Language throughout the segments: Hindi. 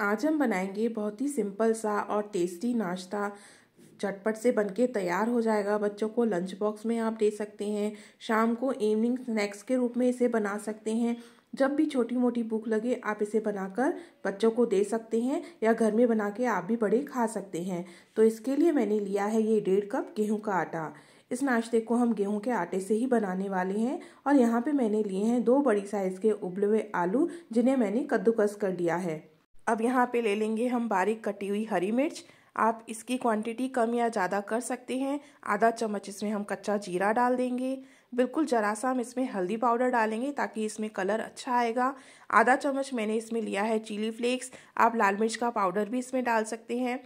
आज हम बनाएंगे बहुत ही सिंपल सा और टेस्टी नाश्ता, झटपट से बनके तैयार हो जाएगा। बच्चों को लंच बॉक्स में आप दे सकते हैं, शाम को इवनिंग स्नैक्स के रूप में इसे बना सकते हैं। जब भी छोटी मोटी भूख लगे आप इसे बनाकर बच्चों को दे सकते हैं या घर में बना के आप भी बड़े खा सकते हैं। तो इसके लिए मैंने लिया है ये 1.5 कप गेहूँ का आटा। इस नाश्ते को हम गेहूं के आटे से ही बनाने वाले हैं। और यहाँ पे मैंने लिए हैं 2 बड़ी साइज़ के उबले हुए आलू, जिन्हें मैंने कद्दूकस कर लिया है। अब यहाँ पे ले लेंगे हम बारीक कटी हुई हरी मिर्च। आप इसकी क्वांटिटी कम या ज़्यादा कर सकते हैं। आधा चम्मच इसमें हम कच्चा जीरा डाल देंगे। बिल्कुल जरा सा हम इसमें हल्दी पाउडर डालेंगे ताकि इसमें कलर अच्छा आएगा। आधा चम्मच मैंने इसमें लिया है चिली फ्लेक्स। आप लाल मिर्च का पाउडर भी इसमें डाल सकते हैं।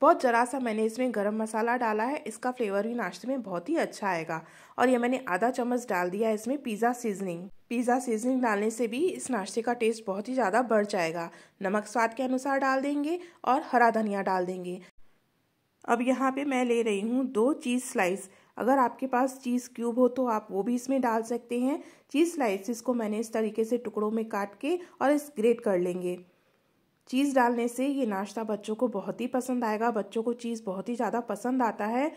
बहुत ज़रा सा मैंने इसमें गरम मसाला डाला है, इसका फ्लेवर भी नाश्ते में बहुत ही अच्छा आएगा। और ये मैंने आधा चम्मच डाल दिया है इसमें पिज़्ज़ा सीजनिंग डालने से भी इस नाश्ते का टेस्ट बहुत ही ज़्यादा बढ़ जाएगा। नमक स्वाद के अनुसार डाल देंगे और हरा धनिया डाल देंगे। अब यहाँ पे मैं ले रही हूँ 2 चीज़ स्लाइस। अगर आपके पास चीज़ क्यूब हो तो आप वो भी इसमें डाल सकते हैं। चीज़ स्लाइसिस को मैंने इस तरीके से टुकड़ों में काट के और इस ग्रेट कर लेंगे। चीज़ डालने से ये नाश्ता बच्चों को बहुत ही पसंद आएगा। बच्चों को चीज़ बहुत ही ज़्यादा पसंद आता है।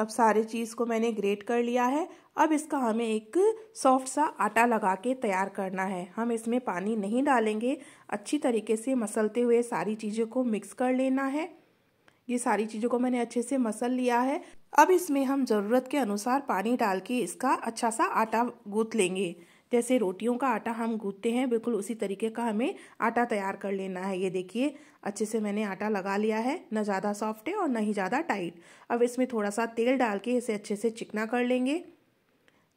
अब सारे चीज़ को मैंने ग्रेट कर लिया है। अब इसका हमें एक सॉफ्ट सा आटा लगा के तैयार करना है। हम इसमें पानी नहीं डालेंगे। अच्छी तरीके से मसलते हुए सारी चीज़ों को मिक्स कर लेना है। ये सारी चीज़ों को मैंने अच्छे से मसल लिया है। अब इसमें हम ज़रूरत के अनुसार पानी डाल के इसका अच्छा सा आटा गूँथ लेंगे। जैसे रोटियों का आटा हम गूँथते हैं, बिल्कुल उसी तरीके का हमें आटा तैयार कर लेना है। ये देखिए अच्छे से मैंने आटा लगा लिया है, ना ज़्यादा सॉफ्ट है और ना ही ज़्यादा टाइट। अब इसमें थोड़ा सा तेल डाल के इसे अच्छे से चिकना कर लेंगे।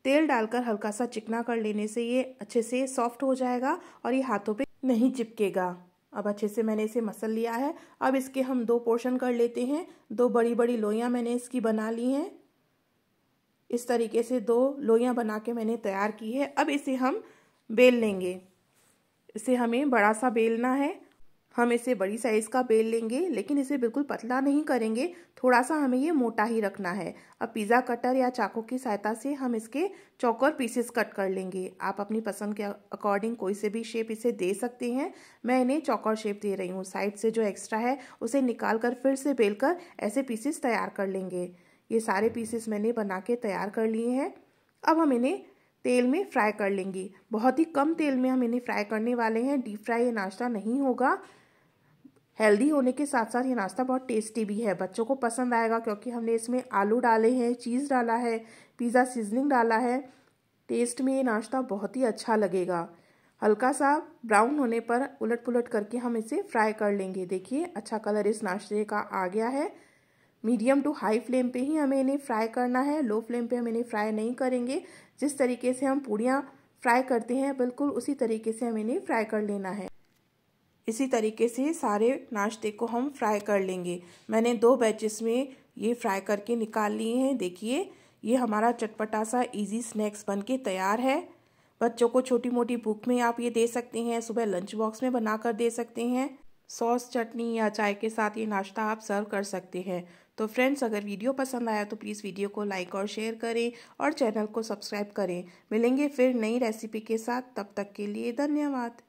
तेल डालकर हल्का सा चिकना कर लेने से ये अच्छे से सॉफ्ट हो जाएगा और ये हाथों पे नहीं चिपकेगा। अब अच्छे से मैंने इसे मसल लिया है। अब इसके हम 2 पोर्शन कर लेते हैं। 2 बड़ी बड़ी लोइयाँ मैंने इसकी बना ली हैं। इस तरीके से 2 लोइयाँ बना के मैंने तैयार की है। अब इसे हम बेल लेंगे। इसे हमें बड़ा सा बेलना है। हम इसे बड़ी साइज़ का बेल लेंगे, लेकिन इसे बिल्कुल पतला नहीं करेंगे, थोड़ा सा हमें ये मोटा ही रखना है। अब पिज़्ज़ा कटर या चाकू की सहायता से हम इसके चौकोर पीसेस कट कर लेंगे। आप अपनी पसंद के अकॉर्डिंग कोई से भी शेप इसे दे सकते हैं। मैं इन्हें चौकोर शेप दे रही हूँ। साइड से जो एक्स्ट्रा है उसे निकाल कर फिर से बेल कर ऐसे पीसेस तैयार कर लेंगे। ये सारे पीसेस मैंने बना के तैयार कर लिए हैं। अब हम इन्हें तेल में फ्राई कर लेंगे। बहुत ही कम तेल में हम इन्हें फ्राई करने वाले हैं। डीप फ्राई ये नाश्ता नहीं होगा। हेल्दी होने के साथ साथ ये नाश्ता बहुत टेस्टी भी है, बच्चों को पसंद आएगा, क्योंकि हमने इसमें आलू डाले हैं, चीज़ डाला है, पिज़्ज़ा सीजनिंग डाला है। टेस्ट में ये नाश्ता बहुत ही अच्छा लगेगा। हल्का सा ब्राउन होने पर उलट पुलट करके हम इसे फ्राई कर लेंगे। देखिए अच्छा कलर इस नाश्ते का आ गया है। मीडियम टू हाई फ्लेम पे ही हमें इन्हें फ्राई करना है, लो फ्लेम पे हम इन्हें फ्राई नहीं करेंगे। जिस तरीके से हम पूड़ियाँ फ्राई करते हैं बिल्कुल उसी तरीके से हमें इन्हें फ्राई कर लेना है। इसी तरीके से सारे नाश्ते को हम फ्राई कर लेंगे। मैंने 2 बैचेस में ये फ्राई करके निकाल लिए हैं। देखिए ये हमारा चटपटा सा इजी स्नैक्स बनके तैयार है। बच्चों को छोटी मोटी भूख में आप ये दे सकते हैं, सुबह लंच बॉक्स में बनाकर दे सकते हैं। सॉस, चटनी या चाय के साथ ये नाश्ता आप सर्व कर सकते हैं। तो फ्रेंड्स, अगर वीडियो पसंद आया तो प्लीज़ वीडियो को लाइक और शेयर करें और चैनल को सब्सक्राइब करें। मिलेंगे फिर नई रेसिपी के साथ, तब तक के लिए धन्यवाद।